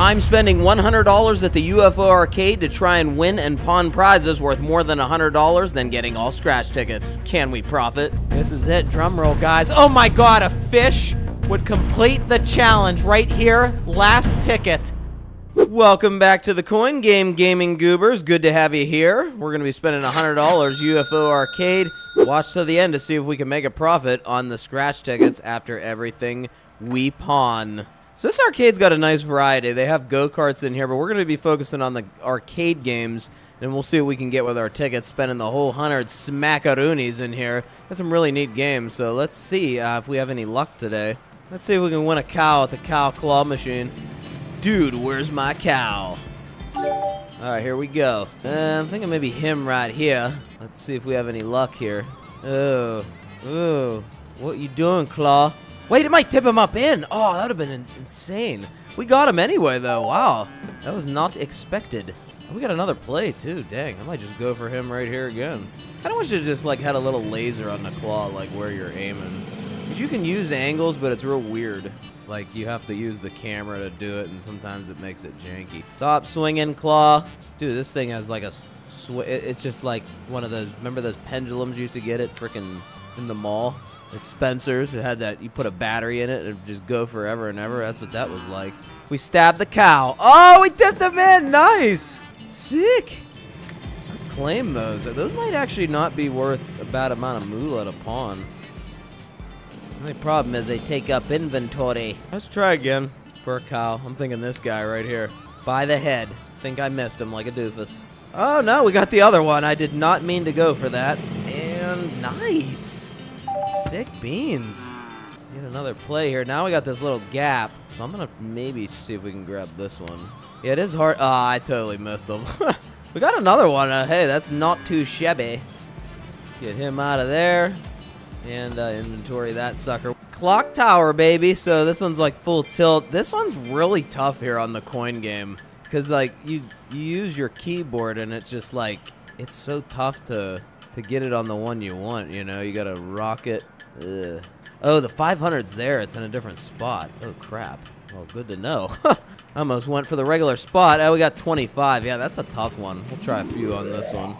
I'm spending $100 at the UFO arcade to try and win and pawn prizes worth more than $100 than getting all scratch tickets. Can we profit? This is it, drum roll guys. Oh my god, a fish would complete the challenge right here, last ticket. Welcome back to the Coin Game, Gaming Goobers. Good to have you here. We're going to be spending $100 UFO arcade. Watch till the end to see if we can make a profit on the scratch tickets after everything we pawn. So this arcade's got a nice variety. They have go-karts in here, but we're going to be focusing on the arcade games, and we'll see what we can get with our tickets, spending the whole 100 smackaroonies in here. That's some really neat games, so let's see if we have any luck today. Let's see if we can win a cow at the cow claw machine. Dude, where's my cow? Alright, here we go. I'm thinking maybe him right here. Let's see if we have any luck here. Oh, oh, what you doing, Claw? Wait, it might tip him up in. Oh, that would have been insane. We got him anyway, though. Wow. That was not expected. We got another play, too. Dang, I might just go for him right here again. Kind of wish it just, like, had a little laser on the claw, like, where you're aiming. Because you can use angles, but it's real weird. Like, you have to use the camera to do it, and sometimes it makes it janky. Stop swinging, Claw. Dude, this thing has, like, a... It's just, like, one of those... Remember those pendulums you used to get at frickin' in the mall? At Spencer's, it had that, you put a battery in it and just go forever and ever. That's what that was like. We stabbed the cow. Oh, we tipped him in. Nice. Sick. Let's claim those. Those might actually not be worth a bad amount of moolah to pawn. The only problem is they take up inventory. Let's try again for a cow. I'm thinking this guy right here. By the head. Think I missed him like a doofus. Oh, no, we got the other one. I did not mean to go for that. And nice. Sick beans. Get another play here. Now we got this little gap. So I'm gonna maybe see if we can grab this one. Yeah, it is hard. Ah, oh, I totally missed them. We got another one. Hey, that's not too shabby. Get him out of there. And inventory that sucker. Clock tower, baby. So this one's like full tilt. This one's really tough here on the coin game. Because like you use your keyboard and it's just like, it's so tough to get it on the one you want, you know? You gotta rock it. Ugh. Oh, the 500's there. It's in a different spot. Oh, crap. Well, good to know. Almost went for the regular spot. Oh, we got 25. Yeah, that's a tough one. We'll try a few on this one.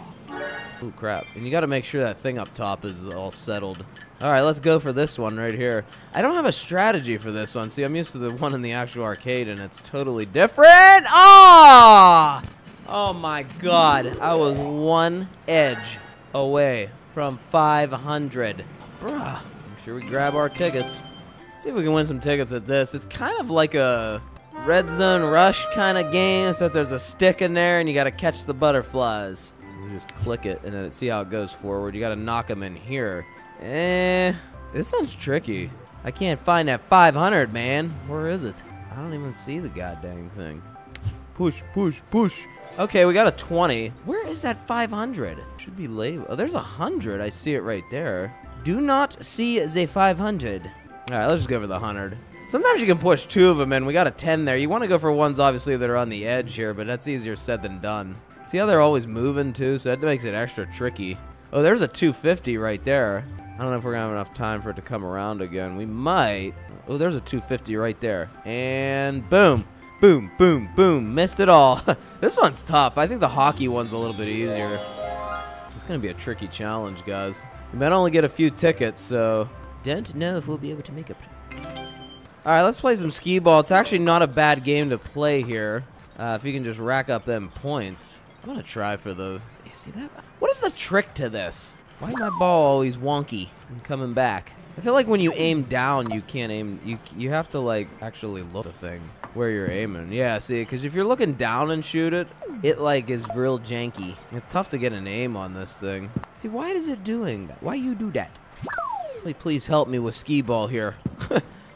Oh, crap. And you got to make sure that thing up top is all settled. All right, let's go for this one right here. I don't have a strategy for this one. See, I'm used to the one in the actual arcade, and it's totally different. Ah! Oh, my God. I was one edge away from 500. Bruh. Make sure we grab our tickets. Let's see if we can win some tickets at this. It's kind of like a red zone rush kind of game, except there's a stick in there and you got to catch the butterflies. You just click it and then see how it goes forward. You got to knock them in here. This one's tricky. I can't find that 500, man. Where is it? I don't even see the goddamn thing. Push, push, push. Okay, we got a 20. Where is that 500? Should be labeled. Oh, there's 100. I see it right there. Do not see the 500. All right, let's just go for the 100. Sometimes you can push two of them in. We got a 10 there. You want to go for ones, obviously, that are on the edge here, but that's easier said than done. See how they're always moving, too? So that makes it extra tricky. Oh, there's a 250 right there. I don't know if we're going to have enough time for it to come around again. We might. Oh, there's a 250 right there. And boom. Boom, boom, boom. Missed it all. This one's tough. I think the hockey one's a little bit easier. It's going to be a tricky challenge, guys. We might only get a few tickets, so... Don't know if we'll be able to make it. Alright, let's play some skee-ball. It's actually not a bad game to play here. If you can just rack up them points. I'm going to try for the... You see that? What is the trick to this? Why is my ball always wonky and coming back? I feel like when you aim down, you can't aim... You have to, like, actually look at the thing where you're aiming. Yeah, see, because if you're looking down and shoot it, it, like, is real janky. It's tough to get an aim on this thing. See, why is it doing that? Why you do that? Please help me with skee-ball here.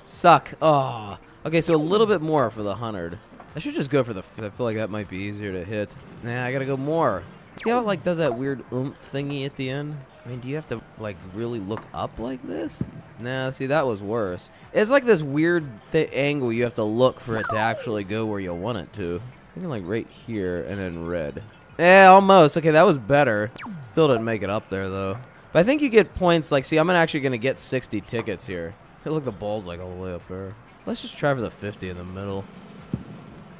Suck. Oh. Okay, so a little bit more for the 100. I should just go for the... I feel like that might be easier to hit. Nah, I gotta go more. See how it, like, does that weird oomph thingy at the end? I mean, do you have to, like, really look up like this? Nah, see, that was worse. It's like this weird angle you have to look for it to actually go where you want it to. I think, like, right here and then red. Eh, almost. Okay, that was better. Still didn't make it up there, though. But I think you get points. Like, see, I'm actually going to get 60 tickets here. Look, the ball's, like, all the way up there. Let's just try for the 50 in the middle.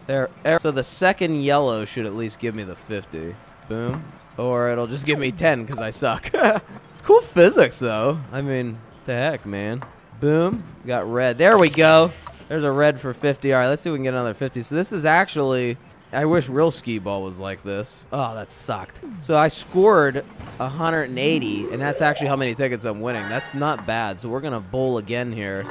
There. So the second yellow should at least give me the 50. Boom. Or it'll just give me 10 because I suck. It's cool physics, though. I mean, the heck, man. Boom. Got red. There we go. There's a red for 50. All right, let's see if we can get another 50. So this is actually... I wish real skee ball was like this. Oh, that sucked. So I scored 180, and that's actually how many tickets I'm winning. That's not bad. So we're going to bowl again here.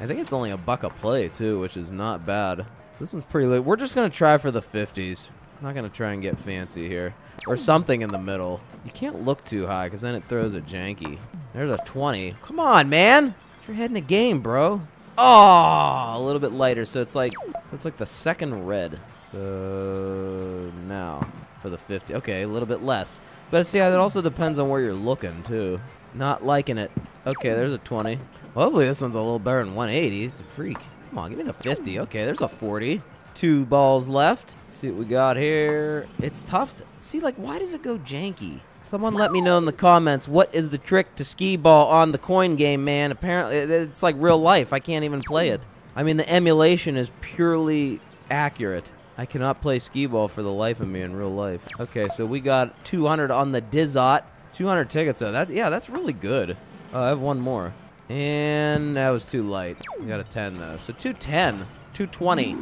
I think it's only $1 a play, too, which is not bad. This one's pretty late. We're just going to try for the 50s. I'm not going to try and get fancy here. Or something in the middle. You can't look too high, because then it throws a janky. There's a 20. Come on, man. You're heading a game, bro. Oh, a little bit lighter. So it's like the second red. So now for the 50. Okay, a little bit less. But see, that also depends on where you're looking too. Not liking it. Okay, there's a 20. Hopefully this one's a little better than 180. It's a freak. Come on, give me the 50. Okay, there's a 40. 2 balls left. Let's see what we got here. It's tough. See, like, why does it go janky? Someone let me know in the comments, what is the trick to skee ball on the coin game, man? Apparently, it's like real life. I can't even play it. I mean, the emulation is purely accurate. I cannot play skee ball for the life of me in real life. Okay, so we got 200 on the Dizot. 200 tickets, though. Yeah, that's really good. I have one more. And that was too light. We got a 10, though. So 210. 220.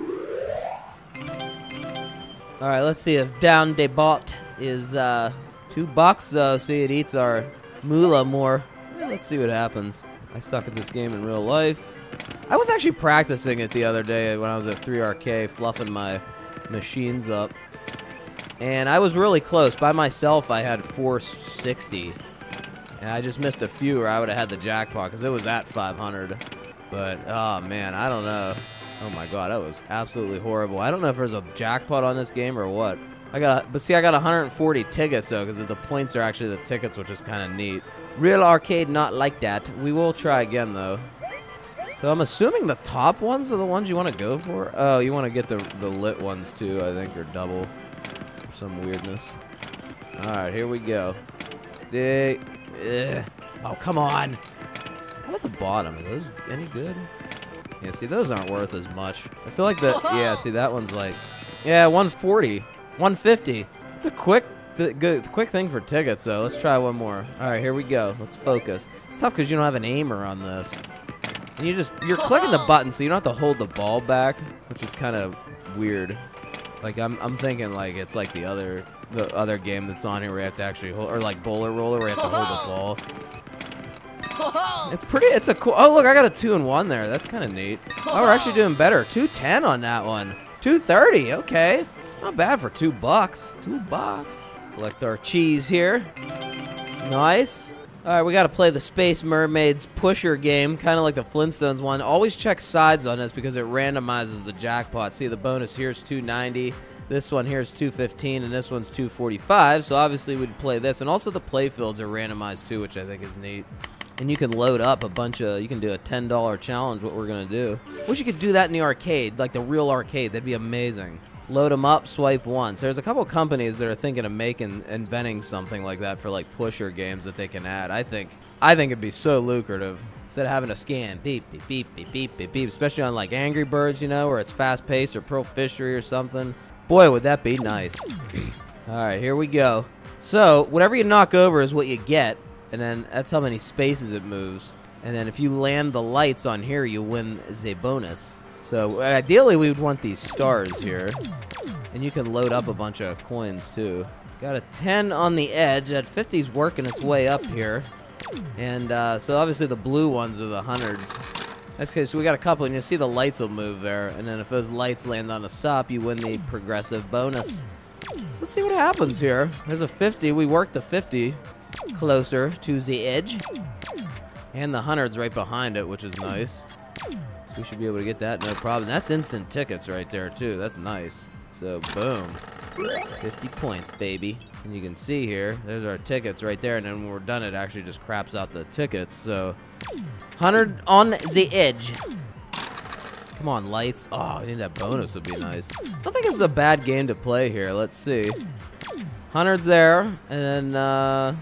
All right, let's see if Down de Bot is... $2, though. See, it eats our moolah more. Let's see what happens. I suck at this game in real life. I was actually practicing it the other day when I was at 3RK, fluffing my machines up. And I was really close. By myself, I had 460. And I just missed a few, or I would have had the jackpot, because it was at 500. But, oh, man, I don't know. Oh, my God, that was absolutely horrible. I don't know if there's a jackpot on this game or what. But see, I got 140 tickets, though, because the points are actually the tickets, which is kind of neat. Real arcade, not like that. We will try again, though. So I'm assuming the top ones are the ones you want to go for? Oh, you want to get the lit ones, too, I think, or double. Some weirdness. All right, here we go. Oh, come on. How about the bottom? Are those any good? Yeah, see, those aren't worth as much. I feel like that... Yeah, see, that one's like... Yeah, 140. 150. It's a quick thing for tickets, though. Let's try one more. All right, here we go. Let's focus. It's tough because you don't have an aimer on this. And you're clicking the button, so you don't have to hold the ball back, which is kind of weird. Like I'm thinking like it's like the other game that's on here where you have to actually hold, or like Bowler Roller where you have to hold the ball. It's a cool. Oh look, I got a 2 and 1 there. That's kind of neat. Oh, we're actually doing better. 210 on that one. 230. Okay. Not bad for $2. $2. Collect our cheese here. Nice. All right, we got to play the Space Mermaids pusher game, kind of like the Flintstones one. Always check sides on this because it randomizes the jackpot. See, the bonus here is 290. This one here is 215, and this one's 245. So obviously we'd play this, and also the playfields are randomized too, which I think is neat. And you can load up a bunch of, you can do a $10 challenge. What we're gonna do? Wish you could do that in the arcade, like the real arcade. That'd be amazing. Load them up, swipe once. There's a couple companies that are thinking of inventing something like that for like pusher games that they can add. I think it'd be so lucrative. Instead of having to scan, beep, beep, beep, beep, beep, beep, beep, especially on like Angry Birds, you know, where it's fast paced or Pearl Fishery or something. Boy, would that be nice. All right, here we go. So whatever you knock over is what you get. And then that's how many spaces it moves. And then if you land the lights on here, you win the bonus. So ideally we would want these stars here, and you can load up a bunch of coins too. Got a 10 on the edge. That 50's working its way up here, and so obviously the blue ones are the hundreds. That's good. So we got a couple, and you see the lights will move there, and then if those lights land on the stop, you win the progressive bonus. Let's see what happens here. There's a 50. We worked the 50 closer to the edge, and the hundreds right behind it, which is nice. We should be able to get that, no problem. That's instant tickets right there, too. That's nice. So, boom. 50 points, baby. And you can see here, there's our tickets right there. And then when we're done, it actually just craps out the tickets. So, 100 on the edge. Come on, lights. Oh, I think that bonus would be nice. I don't think this is a bad game to play here. Let's see. 100's there. And then,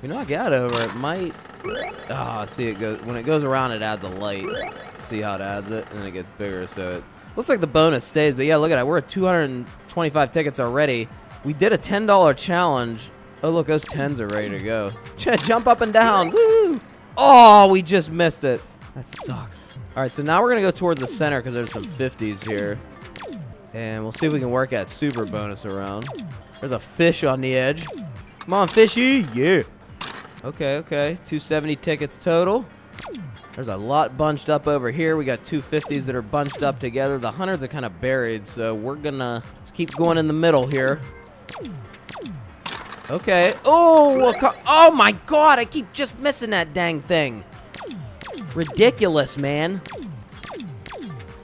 we knock out over. It might... Ah, oh, see, it goes when it goes around, it adds a light. See how it adds it, and it gets bigger. So it, Looks like the bonus stays, but yeah, look at it. We're at 225 tickets already. We did a $10 challenge. Oh, look, those 10s are ready to go. Jump up and down. Woo! Oh, we just missed it. That sucks. All right, so now we're going to go towards the center because there's some 50s here. And we'll see if we can work that super bonus around. There's a fish on the edge. Come on, fishy. Yeah. Okay, okay. 270 tickets total. There's a lot bunched up over here. We got 250s that are bunched up together. The 100s are kind of buried, so we're going to keep going in the middle here. Okay. Oh, we'll oh my God! I keep just missing that dang thing. Ridiculous, man.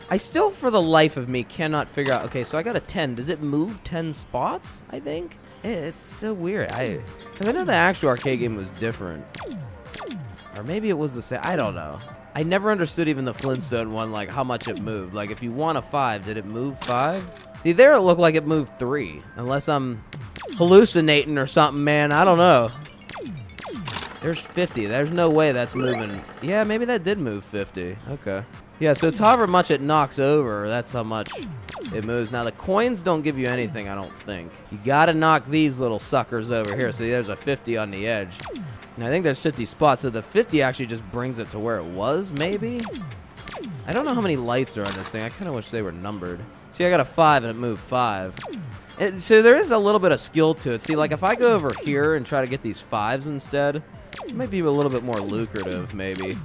I still, for the life of me, cannot figure out. Okay, so I got a 10. Does it move 10 spots? I think it's so weird. I know the actual arcade game was different, or maybe it was the same. I don't know. I never understood even the Flintstone one, like how much it moved. Like if you want a 5, did it move 5? See, there it looked like it moved 3, unless I'm hallucinating or something, man. I don't know. There's 50. There's no way that's moving. Yeah, maybe that did move 50. Okay. Yeah, so it's however much it knocks over. That's how much it moves. Now, the coins don't give you anything, I don't think. You got to knock these little suckers over here. See, there's a 50 on the edge. And I think there's 50 spots, so the 50 actually just brings it to where it was, maybe? I don't know how many lights are on this thing. I kind of wish they were numbered. See, I got a 5, and it moved 5. And so there is a little bit of skill to it. See, like, if I go over here and try to get these 5s instead, it might be a little bit more lucrative, maybe.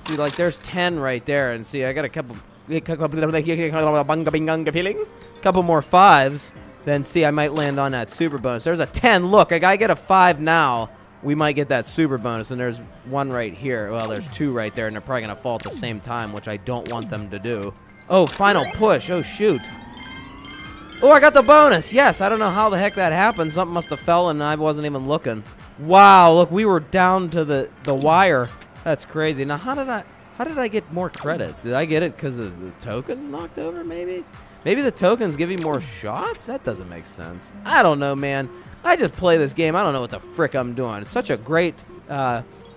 See, like, there's 10 right there, and see, I got a couple more 5s. Then, see, I might land on that super bonus. There's a 10. Look, I gotta get a 5 now. We might get that super bonus, and there's one right here. Well, there's 2 right there, and they're probably going to fall at the same time, which I don't want them to do. Oh, final push. Oh, shoot. Oh, I got the bonus. Yes, I don't know how the heck that happened. Something must have fell, and I wasn't even looking. Wow, look, we were down to the wire. That's crazy. Now, how did I get more credits? Did I get it because of the tokens knocked over, maybe? Maybe the tokens give you more shots? That doesn't make sense. I don't know, man. I just play this game. I don't know what the frick I'm doing. It's such a great,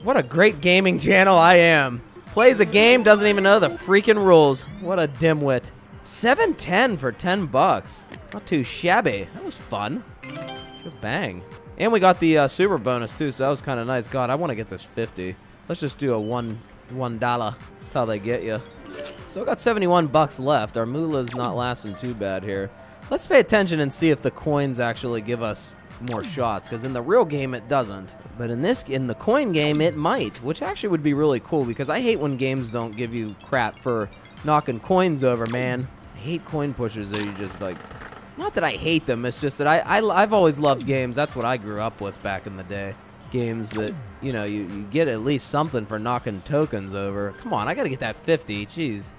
what a great gaming channel I am. Plays a game, doesn't even know the freaking rules. What a dimwit. $7.10 for $10. Not too shabby. That was fun. Good bang. And we got the super bonus too, so that was kind of nice. God, I want to get this 50. Let's just do a $1. That's how they get you. So I got $71 left. Our moolah's not lasting too bad here. Let's pay attention and see if the coins actually give us more shots, because in the real game it doesn't, but in the coin game it might, which actually would be really cool, because I hate when games don't give you crap for knocking coins over, man. I hate coin pushers that you just like, not that I hate them, it's just that I've always loved games. That's what I grew up with back in the day, games that, you know, you get at least something for knocking tokens over. Come on, I gotta get that 50. Jeez.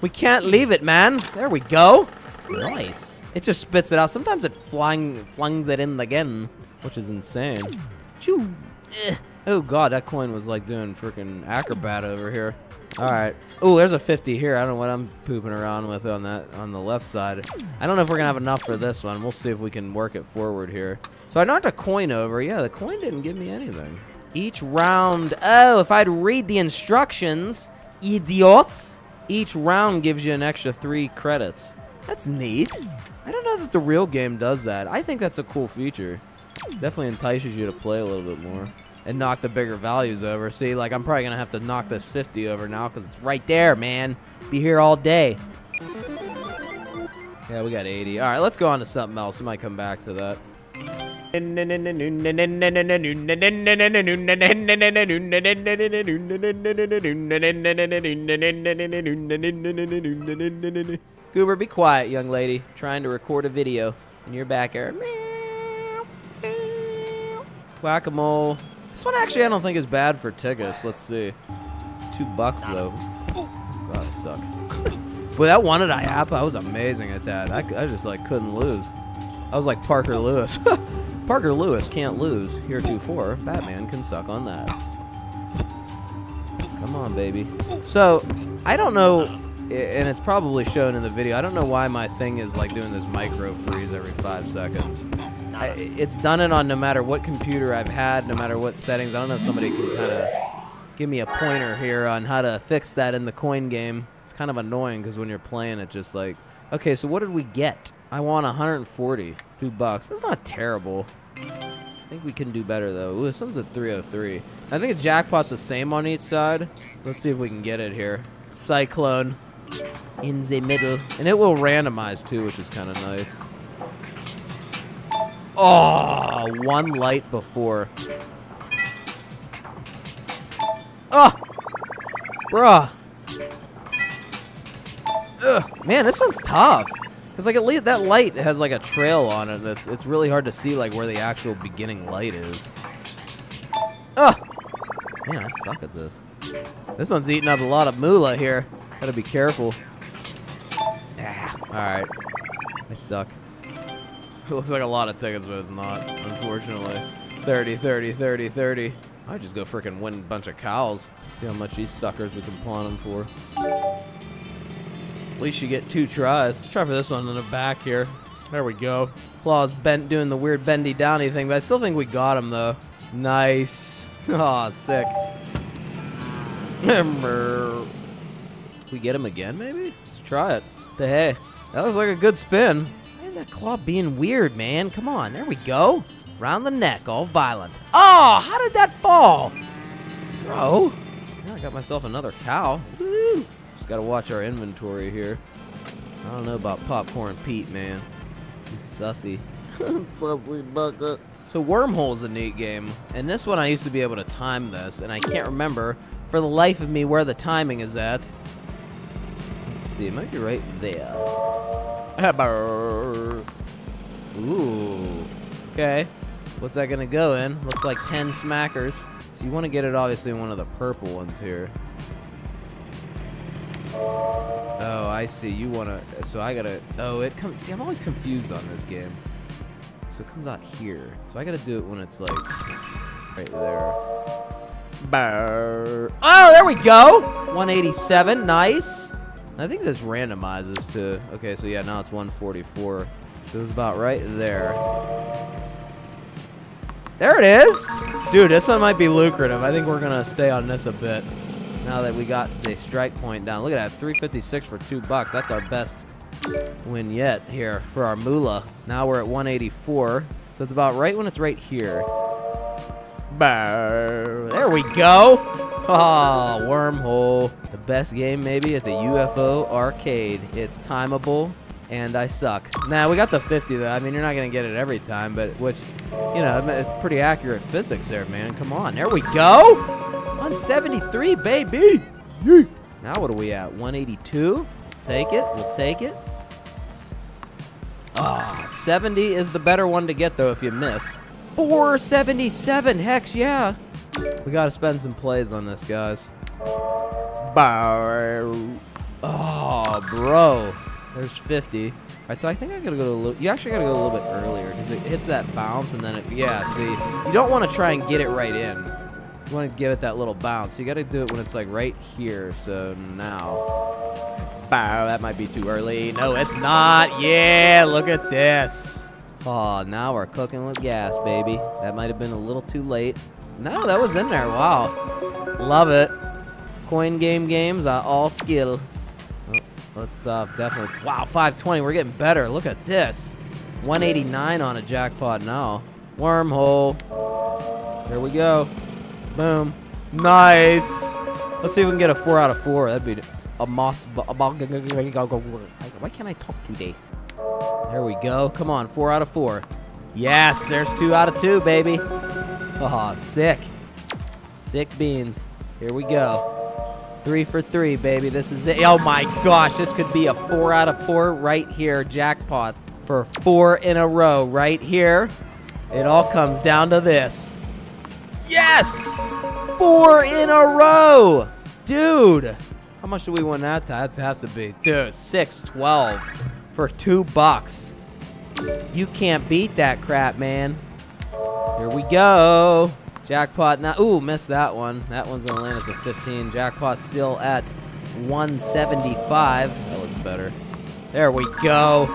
We can't leave it, man. There we go. Nice. It just spits it out. Sometimes it flings it in again, which is insane. Choo. Oh, God, that coin was like doing freaking acrobat over here. All right. Oh, there's a 50 here. I don't know what I'm pooping around with on the left side. I don't know if we're going to have enough for this one. We'll see if we can work it forward here. So I knocked a coin over. Yeah, the coin didn't give me anything. Each round. Oh, if I'd read the instructions, idiots. Each round gives you an extra 3 credits. That's neat. I don't know that the real game does that. I think that's a cool feature. Definitely entices you to play a little bit more and knock the bigger values over. See, like, I'm probably going to have to knock this 50 over now because it's right there, man. Be here all day. Yeah, we got 80. All right, let's go on to something else. We might come back to that. Goober, be quiet, young lady. Trying to record a video, and you're back here. Whack-a-mole. This one actually I don't think is bad for tickets. Let's see. $2 though. Oh, God, I suck. Boy, that one at IAPA, I was amazing at that. I just like couldn't lose. I was like Parker Lewis. Parker Lewis can't lose. Heretofore, Batman can suck on that. Come on, baby. So, I don't know, and it's probably shown in the video, I don't know why my thing is like doing this micro freeze every 5 seconds. It's done it on no matter what computer I've had, no matter what settings. I don't know if somebody can kind of give me a pointer here on how to fix that in the coin game. It's kind of annoying because when you're playing it, just like, okay, so what did we get? I want 140, $2. That's not terrible. I think we can do better though. Ooh, this one's at 303. I think the jackpot's the same on each side. Let's see if we can get it here. Cyclone in the middle, and it will randomize too, which is kind of nice. Oh, one light before. Oh, bruh. Ugh, man, this one's tough. Cause like at least that light has like a trail on it. That's it's really hard to see like where the actual beginning light is. Ugh. Man, I suck at this. This one's eating up a lot of moolah here. Gotta be careful. Ah, all right. I suck. It looks like a lot of tickets, but it's not, unfortunately. 30, 30, 30, 30. I just go freaking win a bunch of cows. See how much these suckers we can pawn them for. At least you get 2 tries. Let's try for this one in the back here. There we go. Claws bent, doing the weird bendy downy thing, but I still think we got him though. Nice. Aw, oh, sick. Can we get him again, maybe? Let's try it. The hey, that was like a good spin. Why is that claw being weird, man? Come on, there we go. Round the neck, all violent. Oh, how did that fall? Bro. Now I got myself another cow. Woo! Just gotta watch our inventory here. I don't know about Popcorn Pete, man. He's sussy. So Wormhole's a neat game. And this one I used to be able to time this, and I can't remember for the life of me where the timing is at. Let's see, it might be right there. Ooh. Okay, what's that gonna go in? Looks like 10 smackers. So you wanna get it obviously in one of the purple ones here. Oh, I see, you wanna, so I gotta, oh, it comes, see, I'm always confused on this game. So it comes out here. So I gotta do it when it's like, right there. Burr. Oh, there we go! 187, nice. I think this randomizes to, okay, so yeah, now it's 144. So it was about right there. There it is! Dude, this one might be lucrative. I think we're gonna stay on this a bit. Now that we got the strike point down. Look at that, 356 for $2. That's our best win yet here for our moolah. Now we're at 184. So it's about right when it's right here. There we go! Ah, oh, Wormhole. The best game maybe at the UFO arcade. It's timeable. And I suck. Nah, we got the 50 though. I mean, you're not gonna get it every time, but which, you know, it's pretty accurate physics there, man. Come on, there we go. 173, baby. Yeah. Now what are we at? 182. Take it. We'll take it. Ah, 70 is the better one to get though if you miss. 477. Heck yeah. We gotta spend some plays on this, guys. Oh, bro. There's 50. All right, so I think I gotta go a little, you actually gotta go a little bit earlier because it hits that bounce and then it, yeah, see, you don't wanna try and get it right in. You wanna give it that little bounce. So you gotta do it when it's like right here, so now. Bow, that might be too early. No, it's not, yeah, look at this. Oh, now we're cooking with gas, baby. That might've been a little too late. No, that was in there, wow. Love it. Coin game games are all skill. Let's definitely, wow, 520, we're getting better. Look at this. 189 on a jackpot now. Wormhole. Here we go. Boom. Nice. Let's see if we can get a 4 out of 4. That'd be a moss. Why can't I talk today? There we go. Come on, 4 out of 4. Yes, there's 2 out of 2, baby. Oh, sick. Sick beans. Here we go. 3 for 3, baby. This is it. Oh my gosh, this could be a 4 out of 4 right here. Jackpot for 4 in a row right here. It all comes down to this. Yes! 4 in a row! Dude! How much do we win that time? That has to be. Dude, 612 for $2. You can't beat that crap, man. Here we go. Jackpot now. Ooh, missed that one. That one's gonna land us at 15. Jackpot still at 175. That looks better. There we go.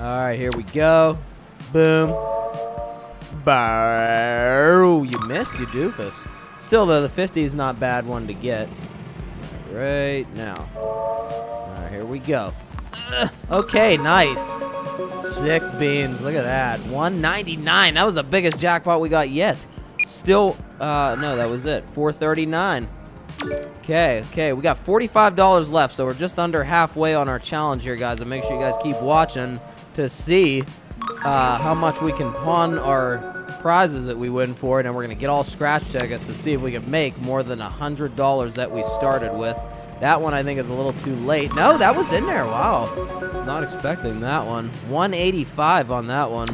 All right, here we go. Boom. Bow. You missed, you doofus. Still though, the 50 is not a bad one to get. right now. Alright, here we go. Okay, nice. Sick beans. Look at that. 199. That was the biggest jackpot we got yet. Still, no, that was it. 439. Okay, okay. We got $45 left, so we're just under halfway on our challenge here, guys. And make sure you guys keep watching to see how much we can pawn our prizes that we win for it, and we're gonna get all scratch tickets to see if we can make more than $100 that we started with. That one I think is a little too late. No, that was in there. Wow, I was not expecting that one. 185 on that one.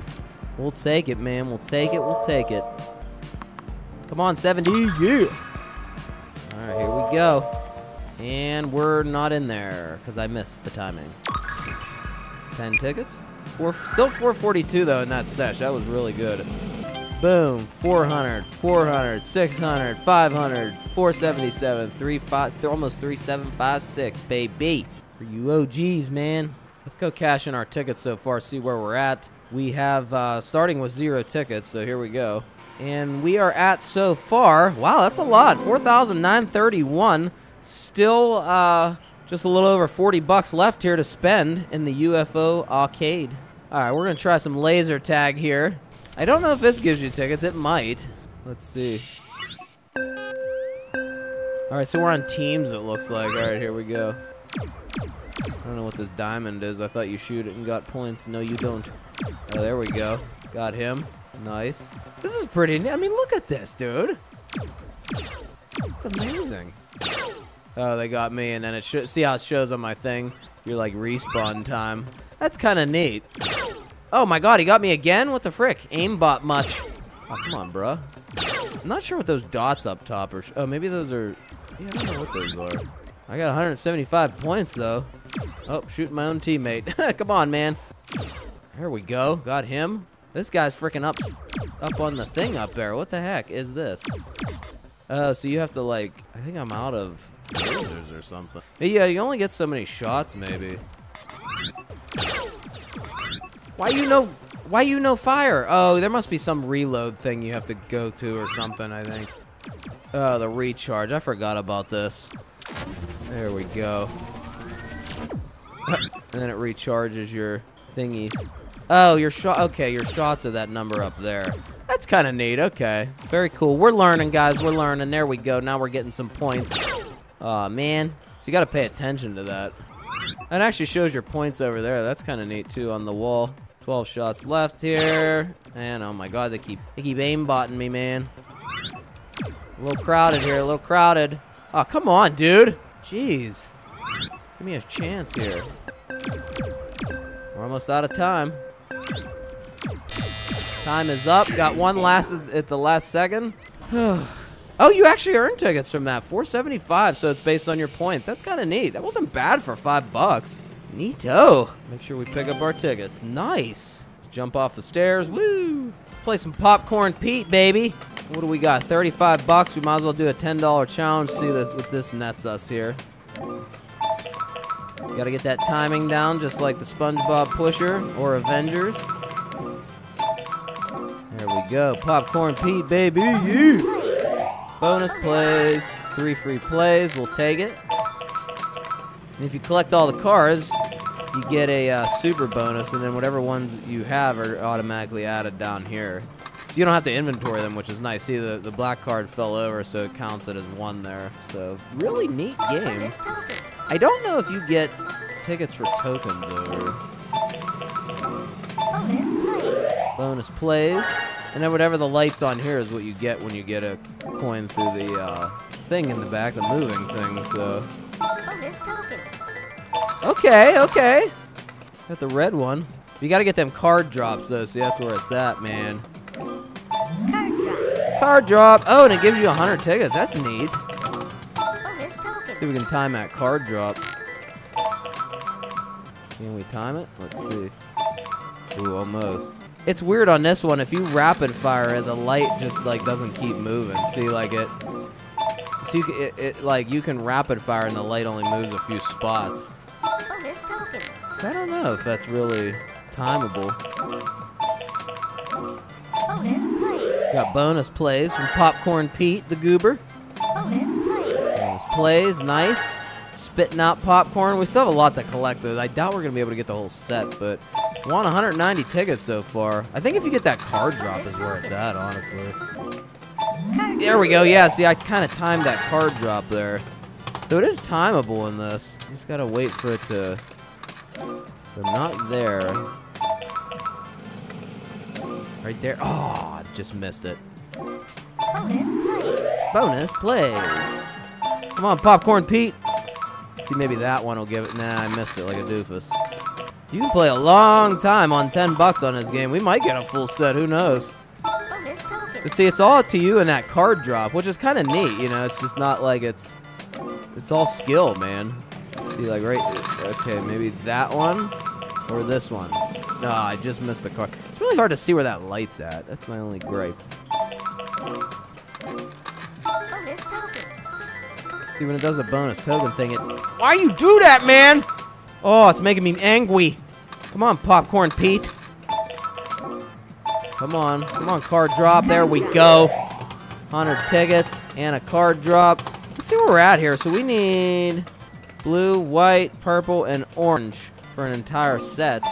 We'll take it, man. We'll take it. We'll take it. Come on, 70. Yeah. All right, here we go. And we're not in there because I missed the timing. 10 tickets. Still 442 though in that sesh. That was really good. Boom, 400, 400, 600, 500, 477, 35, almost 3756, baby. For you OGs, man. Let's go cash in our tickets so far, see where we're at. We have, starting with 0 tickets, so here we go. And we are at so far, wow, that's a lot, 4,931. Still, just a little over 40 bucks left here to spend in the UFO arcade. All right, we're gonna try some laser tag here. I don't know if this gives you tickets. It might. Let's see. All right, so we're on teams, it looks like. All right, here we go. I don't know what this diamond is. I thought you shoot it and got points. No, you don't. Oh, there we go. Got him. Nice. This is pretty neat. I mean, look at this, dude. It's amazing. Oh, they got me, and then it should see how it shows on my thing. You're like respawn time. That's kind of neat. Oh my god, he got me again? What the frick? Aimbot much. Oh, come on, bruh. I'm not sure what those dots up top are. Oh, maybe those are... Yeah, I don't know what those are. I got 175 points, though. Oh, shooting my own teammate. Come on, man. There we go. Got him. This guy's freaking up on the thing up there. What the heck is this? Oh, so you have to, like... I think I'm out of lasers or something. Yeah, you only get so many shots, maybe. Why you no fire? Oh, there must be some reload thing you have to go to or something, I think. Oh, the recharge. I forgot about this. There we go. And then it recharges your thingies. Oh, your shot. Okay, your shots are that number up there. That's kind of neat. Okay. Very cool. We're learning, guys. We're learning. There we go. Now we're getting some points. Aw, man. So you got to pay attention to that. That actually shows your points over there. That's kind of neat, too, on the wall. 12 shots left here. And oh my god, they keep aimbotting me, man. A little crowded here, a little crowded. Oh, come on, dude. Jeez. Give me a chance here. We're almost out of time. Time is up. Got one last at the last second. Oh, you actually earned tickets from that. 475, so it's based on your point. That's kind of neat. That wasn't bad for $5. Neato. Make sure we pick up our tickets. Nice. Jump off the stairs. Woo. Let's play some Popcorn Pete, baby. What do we got? 35 bucks. We might as well do a $10 challenge. See what this nets us here. Got to get that timing down, just like the SpongeBob pusher or Avengers. There we go. Popcorn Pete, baby. Yeah. Bonus plays. 3 free plays. We'll take it. And if you collect all the cars, you get a super bonus, and then whatever ones you have are automatically added down here. So you don't have to inventory them, which is nice. See, the black card fell over, so it counts it as one there. So, really neat game. I don't know if you get tickets for tokens over. Bonus plays. And then whatever the light's on here is what you get when you get a coin through the thing in the back, the moving thing, so... Okay, okay. Got the red one. You gotta get them card drops though, see that's where it's at, man. Card drop. Card drop. Oh, and it gives you 100 tickets. That's neat. See if we can time that card drop. Can we time it? Let's see. Ooh, almost. It's weird on this one. If you rapid fire it, the light just like doesn't keep moving. See, like it. So you can, like you can rapid fire and the light only moves a few spots. So I don't know if that's really timeable. Got bonus plays from Popcorn Pete the Goober. Bonus plays, nice. spitting out popcorn. We still have a lot to collect, though. I doubt we're going to be able to get the whole set, but won 190 tickets so far. I think if you get that card drop is where it's at, honestly. There we go. Yeah, see, I kind of timed that card drop there. So it is timeable in this. Just got to wait for it to... So not there. Right there. Oh, just missed it. Bonus plays. Come on, Popcorn Pete. See, maybe that one will give it. Nah, I missed it like a doofus. You can play a long time on $10 on this game. We might get a full set. Who knows? But see, it's all up to you in that card drop, which is kind of neat. You know, it's just not like it's all skill, man. See, like right. Okay, maybe that one or this one. No, I just missed the card. It's really hard to see where that light's at. That's my only gripe. See, when it does the bonus token thing, it... Why you do that, man? Oh, it's making me angry. Come on, Popcorn Pete. Come on. Come on, card drop. There we go. 100 tickets and a card drop. Let's see where we're at here. So we need blue, white, purple, and orange for an entire set.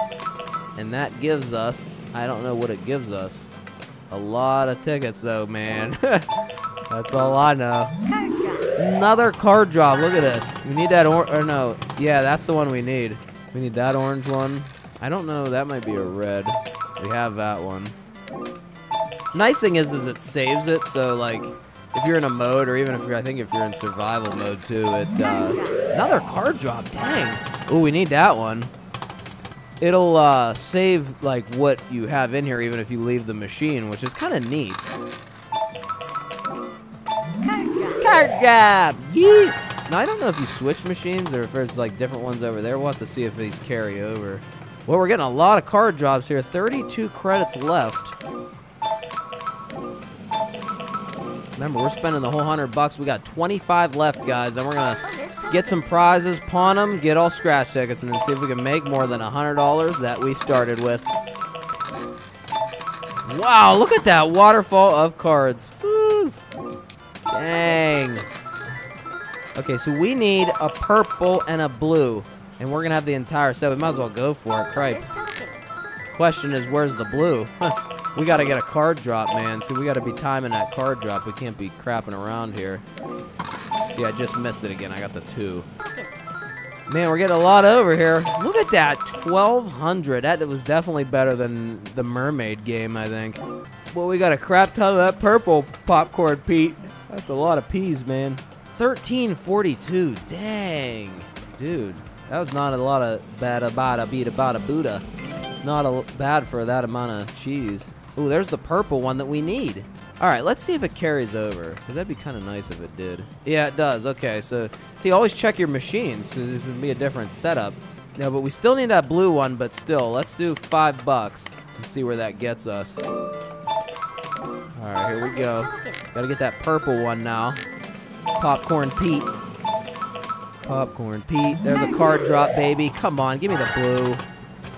And that gives us, I don't know what it gives us. A lot of tickets though, man. That's all I know. Another card drop. Look at this. We need that or no. Yeah, that's the one we need. We need that orange one. I don't know. That might be a red. We have that one. Nice thing is it saves it. So like, if you're in a mode, or even if you're, I think if you're in survival mode too, it another card drop. Dang. Oh, we need that one. It'll save like what you have in here, even if you leave the machine, which is kind of neat. Card grab! Yeet! Now I don't know if you switch machines or if there's like different ones over there. We'll have to see if these carry over. Well, we're getting a lot of card drops here. 32 credits left. Remember, we're spending the whole $100. We got 25 left, guys, and we're gonna get some prizes, pawn them, get all scratch tickets, and then see if we can make more than $100 that we started with. Wow, look at that waterfall of cards. Woo. Dang. Okay, so we need a purple and a blue, and we're gonna have the entire set. We might as well go for it. Cripe. Question is, where's the blue? We gotta get a card drop, man. See, we gotta be timing that card drop. We can't be crapping around here. See, I just missed it again. I got the 2. Man, we're getting a lot over here. Look at that, 1,200. That was definitely better than the mermaid game, I think. Well, we got a crap ton of that purple, Popcorn Pete. That's a lot of peas, man. 1342. Dang, dude. That was not a lot of bada bada beat bada Buddha. Not bad for that amount of cheese. Ooh, there's the purple one that we need. All right, let's see if it carries over. That'd be kind of nice if it did. Yeah, it does. Okay, so see, always check your machines. So this would be a different setup. No, but we still need that blue one. But still, let's do $5 and see where that gets us. All right, here we go. Gotta get that purple one now. Popcorn Pete. Popcorn Pete. There's a card drop, baby. Come on, give me the blue.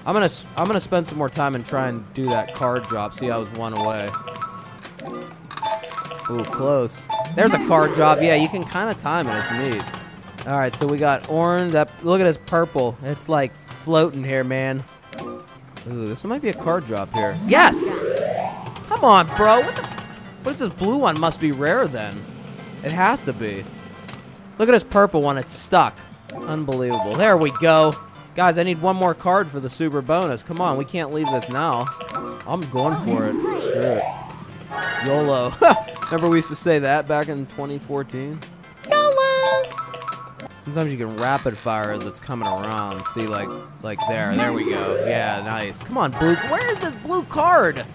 I'm gonna spend some more time and try and do that card drop. See, I was one away. Ooh, close. There's a card drop. Yeah, you can kind of time it. It's neat. All right, so we got orange. That, look at this purple. It's like floating here, man. Ooh, this might be a card drop here. Yes! Come on, bro. What is this blue one? Must be rare then. It has to be. Look at this purple one. It's stuck. Unbelievable. There we go. Guys, I need one more card for the super bonus. Come on, we can't leave this now. I'm going for it. Screw it. YOLO. Remember we used to say that back in 2014? YOLO! Sometimes you can rapid fire as it's coming around. See, like there. There we go. Yeah, nice. Come on, blue. Where is this blue card?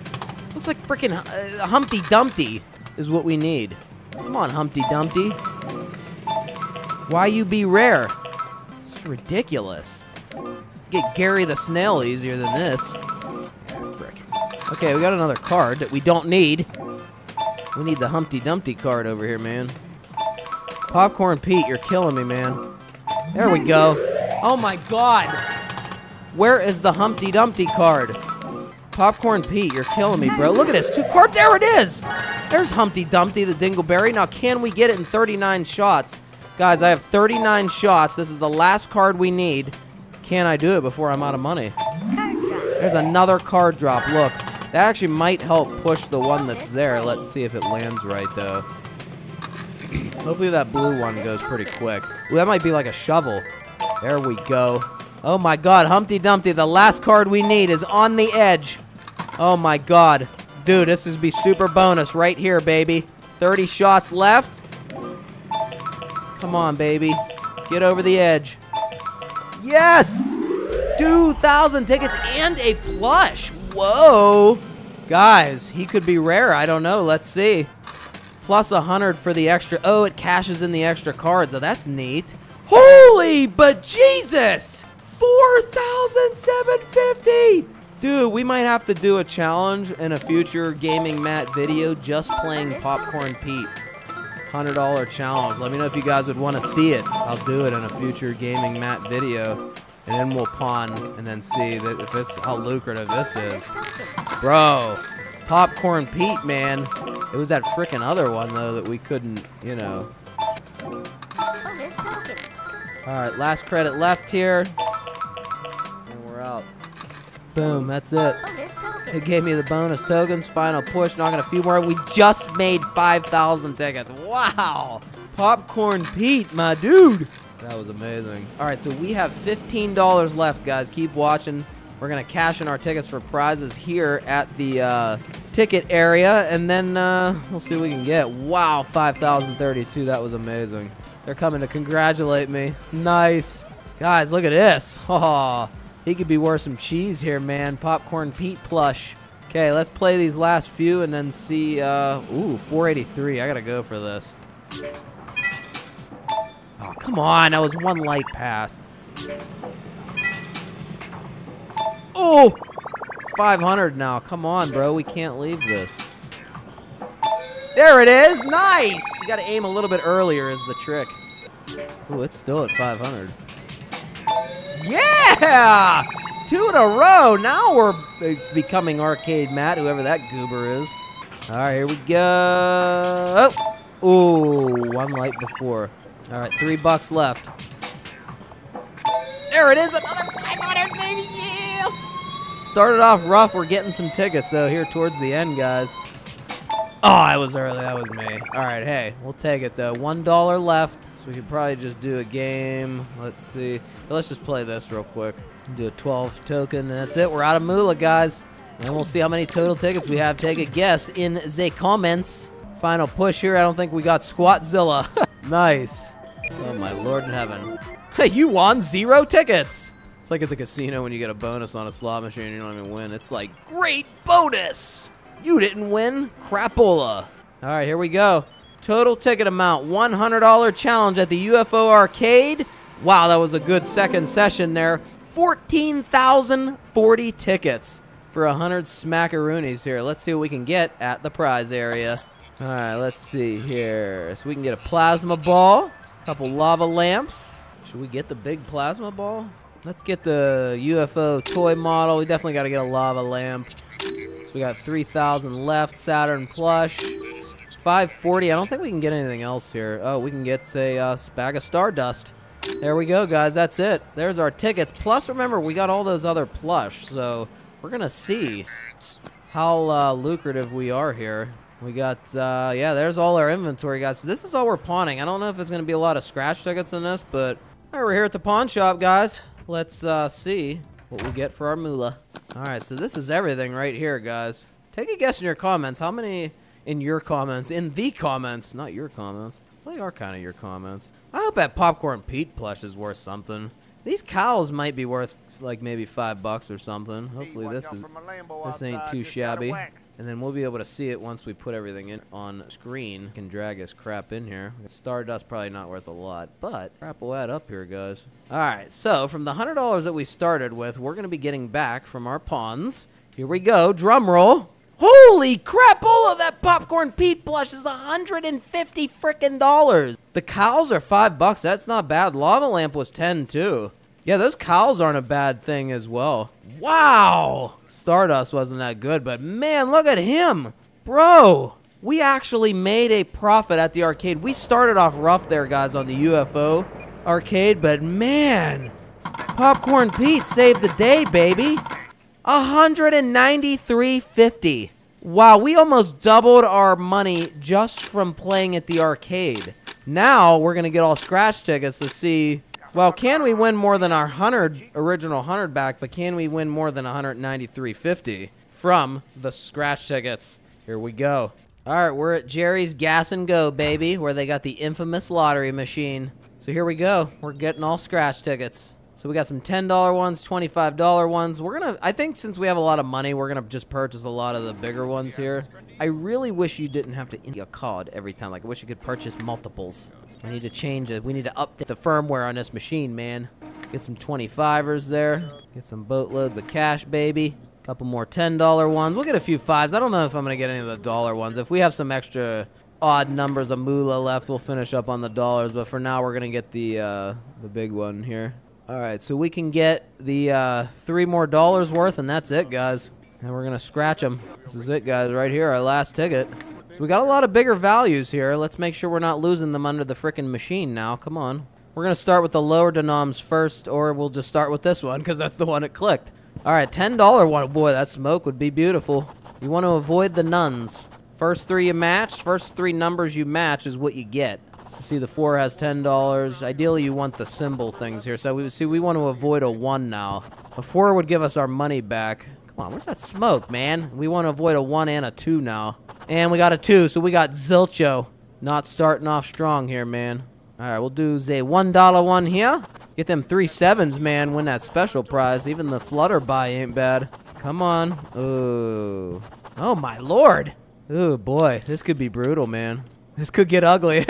Looks like freaking Humpty Dumpty is what we need. Come on, Humpty Dumpty. Why you be rare? This is ridiculous. Get Gary the Snail easier than this. Frick. Okay, we got another card that we don't need. We need the Humpty Dumpty card over here, man. Popcorn Pete, you're killing me, man. There we go. Oh my god. Where is the Humpty Dumpty card? Popcorn Pete, you're killing me, bro. Look at this. 2 card. There it is. There's Humpty Dumpty, the Dingleberry. Now, can we get it in 39 shots? Guys, I have 39 shots. This is the last card we need. Can I do it before I'm out of money? There's another card drop. Look, that actually might help push the one that's there. Let's see if it lands right, though. Hopefully that blue one goes pretty quick. Ooh, that might be like a shovel. There we go. Oh my god, Humpty Dumpty, the last card we need is on the edge. Oh my god. Dude, this is be super bonus right here, baby. 30 shots left. Come on, baby. Get over the edge. Yes! 2,000 tickets and a plush. Whoa. Guys, he could be rare. I don't know. Let's see. Plus 100 for the extra. Oh, it cashes in the extra cards. Oh, that's neat. Holy bejesus! 4,750! Dude, we might have to do a challenge in a future Gaming Matt video just playing Popcorn Pete. $100 challenge. Let me know if you guys would want to see it. I'll do it in a future Gaming Matt video. And then we'll pawn and then see that if this, how lucrative this is. Bro, Popcorn Pete, man. It was that frickin' other one, though, that we couldn't, you know. Alright, last credit left here. And we're out. Boom, that's it. It gave me the bonus tokens. Final push, knocking a few more. We just made 5,000 tickets. Wow! Popcorn Pete, my dude! That was amazing. Alright, so we have $15 left, guys. Keep watching. We're gonna cash in our tickets for prizes here at the ticket area, and then we'll see what we can get. Wow, 5,032. That was amazing. They're coming to congratulate me. Nice. Guys, look at this. Oh, he could be worth some cheese here, man. Popcorn Pete plush. Okay, let's play these last few and then see. Ooh, 483. I gotta go for this. Oh, come on. I was one light past. Oh, 500 now. Come on, bro. We can't leave this. There it is. Nice. You gotta aim a little bit earlier is the trick. Ooh, it's still at 500. Yeah! Two in a row. Now we're becoming Arcade Matt, whoever that goober is. All right, here we go. Oh, ooh, one light before. All right, $3 left. There it is. Another 500, baby. Yeah. Started off rough. We're getting some tickets, though, here towards the end, guys. Oh, I was early. That was me. All right, hey, we'll take it, though. $1 left, so we could probably just do a game. Let's see. Let's just play this real quick. Do a 12 token, and that's it. We're out of moolah, guys. And we'll see how many total tickets we have. Take a guess in the comments. Final push here. I don't think we got Squatzilla. Nice. Oh, my Lord in heaven. Hey, you won 0 tickets. It's like at the casino when you get a bonus on a slot machine and you don't even win. It's like, great bonus. You didn't win. Crapola. All right, here we go. Total ticket amount, $100 challenge at the UFO arcade. Wow, that was a good second session there. 14,040 tickets for 100 smackaroonies here. Let's see what we can get at the prize area. All right, let's see here. So we can get a plasma ball, a couple lava lamps. Should we get the big plasma ball? Let's get the UFO toy model. We definitely got to get a lava lamp. So we got 3,000 left, Saturn plush, 540. I don't think we can get anything else here. Oh, we can get a bag of Stardust. There we go, guys. That's it. There's our tickets. Plus, remember, we got all those other plush, so we're going to see how lucrative we are here. We got, yeah, there's all our inventory, guys. So this is all we're pawning. I don't know if it's going to be a lot of scratch tickets in this, but all right, we're here at the pawn shop, guys. Let's see what we get for our moolah. All right, so this is everything right here, guys. Take a guess in your comments. How many in your comments? In the comments, not your comments. Well, they are kind of your comments. I hope that Popcorn Pete plush is worth something. These cows might be worth like maybe $5 or something. Hopefully this ain't too shabby. And then we'll be able to see it once we put everything in on screen. We can drag this crap in here. Stardust probably not worth a lot, but crap will add up here, guys. All right, so from the $100 that we started with, we're going to be getting back from our pawns. Here we go. Drum roll. Holy crap, all of that Popcorn Pete plush is $150 frickin' dollars. The cows are $5. That's not bad. Lava lamp was 10 too. Yeah, those cows aren't a bad thing as well. Wow! Stardust wasn't that good, but man, look at him! Bro, we actually made a profit at the arcade. We started off rough there, guys, on the UFO arcade, but man, Popcorn Pete saved the day, baby. $193.50. Wow, we almost doubled our money just from playing at the arcade. Now we're gonna get all scratch tickets to see, well, can we win more than our original 100 back, but can we win more than $193.50 from the scratch tickets? Here we go. All right, we're at Jerry's Gas and Go, baby, where they got the infamous lottery machine. So here we go. We're getting all scratch tickets. So we got some $10 ones, $25 ones. We're gonna, I think since we have a lot of money, we're gonna just purchase a lot of the bigger ones here. I really wish you didn't have to enter a card every time. Like, I wish you could purchase multiples. I need to change it. We need to update the firmware on this machine, man. Get some 25ers there. Get some boatloads of cash, baby. Couple more $10 ones. We'll get a few fives. I don't know if I'm gonna get any of the dollar ones. If we have some extra odd numbers of moolah left, we'll finish up on the dollars, but for now we're gonna get the big one here. All right, so we can get the three more dollars worth, and that's it, guys. And we're gonna scratch them. This is it, guys, right here, our last ticket. So we got a lot of bigger values here. Let's make sure we're not losing them under the frickin' machine now. Come on. We're gonna start with the lower denoms first, or we'll just start with this one, because that's the one it clicked. All right, $10 one. Boy, that smoke would be beautiful. You want to avoid the nuns. First three you match, first three numbers you match is what you get. So see, the four has $10. Ideally, you want the symbol things here. So we see we want to avoid a one now. A four would give us our money back. Come on, where's that smoke, man? We want to avoid a one and a two now. And we got a two, so we got zilcho. Not starting off strong here, man. All right, we'll do the $1 one here. Get them 3 sevens, man. Win that special prize. Even the flutter buy ain't bad. Come on. Ooh. Oh, my Lord. Ooh, boy. This could be brutal, man. This could get ugly.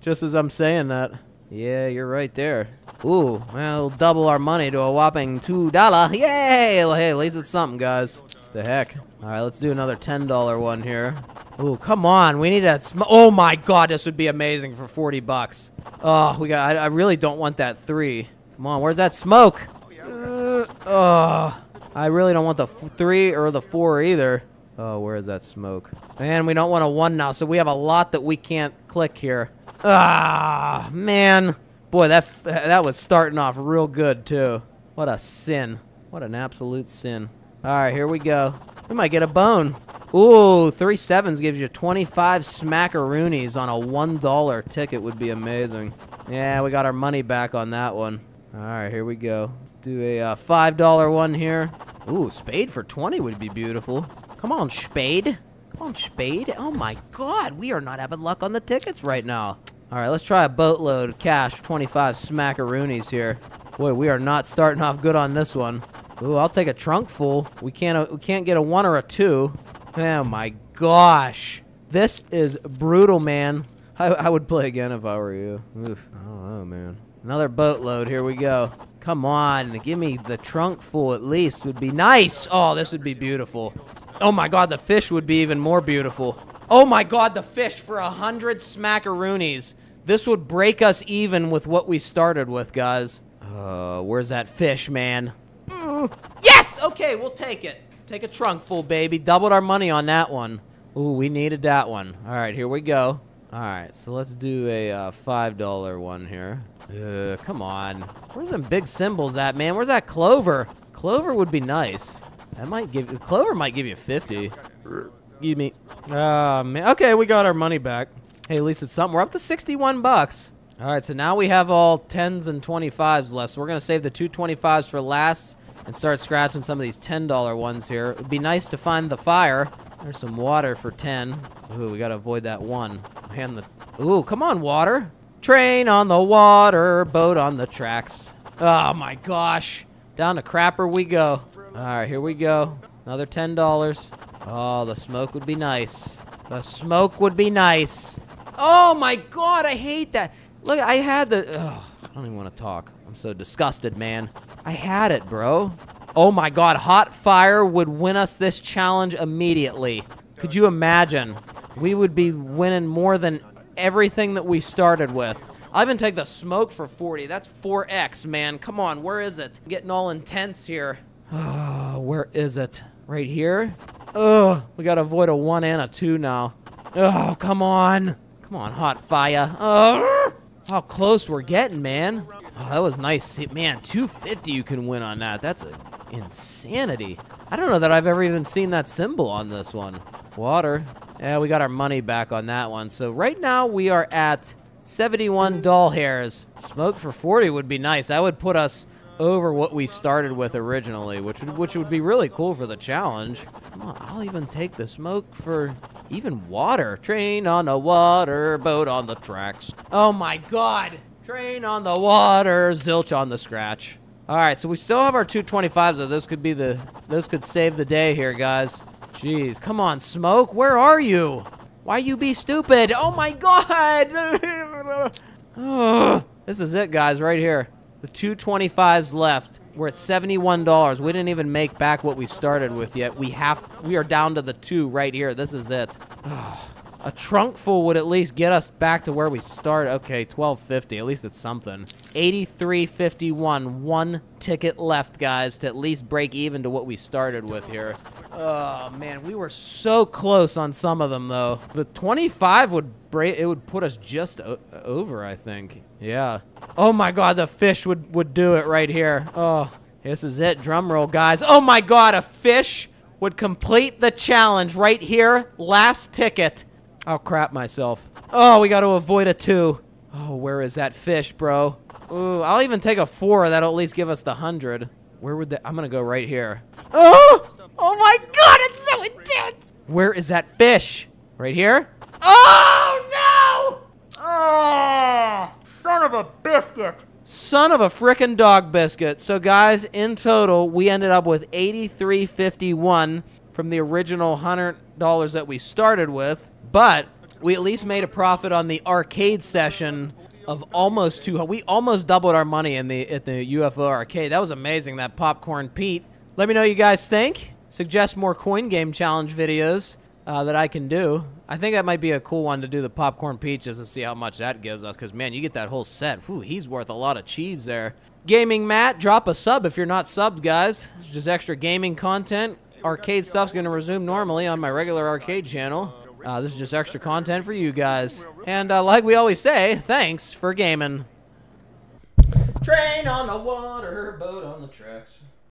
Just as I'm saying that. Yeah, you're right there. Ooh. Well, double our money to a whopping $2. Yay! Hey, at least it's something, guys. What the heck? All right, let's do another $10 one here. Ooh, come on. We need that smoke. Oh, my God. This would be amazing for 40 bucks. Oh, we got. I really don't want that three. Come on. Where's that smoke? Oh, I really don't want the three or the four either. Oh, where is that smoke? Man, we don't want a one now, so we have a lot that we can't click here. Ah, man. Boy, that was starting off real good, too. What a sin. What an absolute sin. All right, here we go. We might get a bone. Ooh, 3 sevens gives you 25 smackaroonies on a $1 ticket would be amazing. Yeah, we got our money back on that one. All right, here we go. Let's do a $5 one here. Ooh, spade for 20 would be beautiful. Come on, spade. Come on, spade. Oh, my God. We are not having luck on the tickets right now. All right, let's try a boatload of cash, 25 smackaroonies here. Boy, we are not starting off good on this one. Ooh, I'll take a trunk full. We can't get a one or a two. Oh my gosh. This is brutal, man. I would play again if I were you. Oof. I don't know, man. Another boatload. Here we go. Come on. Give me the trunk full at least would be nice. Oh, this would be beautiful. Oh my God, the fish would be even more beautiful. Oh my God, the fish for 100 smackaroonies. This would break us even with what we started with, guys. Where's that fish, man? Yes! Okay, we'll take it. Take a trunk full, baby. Doubled our money on that one. Ooh, we needed that one. All right, here we go. All right, so let's do a $5 one here. Come on. Where's them big symbols at, man? Where's that clover? Clover would be nice. That might give you... Clover might give you 50. Give me... Oh, man. Okay, we got our money back. Hey, at least it's something. We're up to 61 bucks. All right, so now we have all 10s and 25s left, so we're going to save the two 25s for last and start scratching some of these $10 ones here. It would be nice to find the fire. There's some water for 10. Ooh, we got to avoid that one. Man, the... Ooh, come on, water. Train on the water, boat on the tracks. Oh, my gosh. Down to crapper we go. All right, here we go. Another $10. Oh, the smoke would be nice. The smoke would be nice. Oh, my God, I hate that. Look, I had the... Ugh, I don't even want to talk. I'm so disgusted, man. I had it, bro. Oh, my God. Hot fire would win us this challenge immediately. Could you imagine? We would be winning more than everything that we started with. I'll even take the smoke for 40. That's 4X, man. Come on. Where is it? I'm getting all intense here. Oh, where is it? Right here? Ugh. We got to avoid a 1 and a 2 now. Oh, come on. Come on, hot fire. Oh, how close we're getting, man. Oh, that was nice. Man, 250 you can win on that. That's insanity. I don't know that I've ever even seen that symbol on this one. Water. Yeah, we got our money back on that one. So right now we are at 71 doll hairs. Smoke for 40 would be nice. That would put us over what we started with originally, which would be really cool for the challenge. Come on, I'll even take the smoke for even water. Train on the water, boat on the tracks. Oh my God. Train on the water, zilch on the scratch. All right, so we still have our 225s, so those could be those could save the day here, guys. Jeez, come on, smoke, where are you? Why you be stupid? Oh my God. Oh, this is it, guys, right here. The 225s left. We're at $71. We didn't even make back what we started with yet. We are down to the two right here. This is it. Oh, a trunk full would at least get us back to where we started. Okay, $12.50. At least it's something. $83.51. One ticket left, guys, to at least break even to what we started with here. Oh man, we were so close on some of them though. The 25 would break. It would put us just over, I think. Yeah. Oh my God, the fish would do it right here. Oh, this is it. Drum roll, guys. Oh my God, a fish would complete the challenge right here. Last ticket. I'll crap myself. Oh, we got to avoid a two. Oh, where is that fish, bro? Ooh, I'll even take a four. That'll at least give us the 100. Where would that? I'm gonna go right here. Oh! Oh my God, it's so intense! Where is that fish? Right here? Oh no! Oh! Son of a biscuit! Son of a frickin' dog biscuit. So guys, in total, we ended up with $83.51 from the original $100 that we started with, but we at least made a profit on the arcade session of almost 200. We almost doubled our money in the UFO arcade. That was amazing, that Popcorn Pete. Let me know what you guys think. Suggest more coin game challenge videos that I can do. I think that might be a cool one to do, the Popcorn Pete, just to see how much that gives us, because man, you get that whole set. Whew, he's worth a lot of cheese there. Gaming Matt, drop a sub if you're not subbed, guys. It's just extra gaming content. Arcade stuff's gonna resume normally on my regular arcade channel. This is just extra content for you guys. And like we always say, thanks for gaming. Train on the water, boat on the tracks.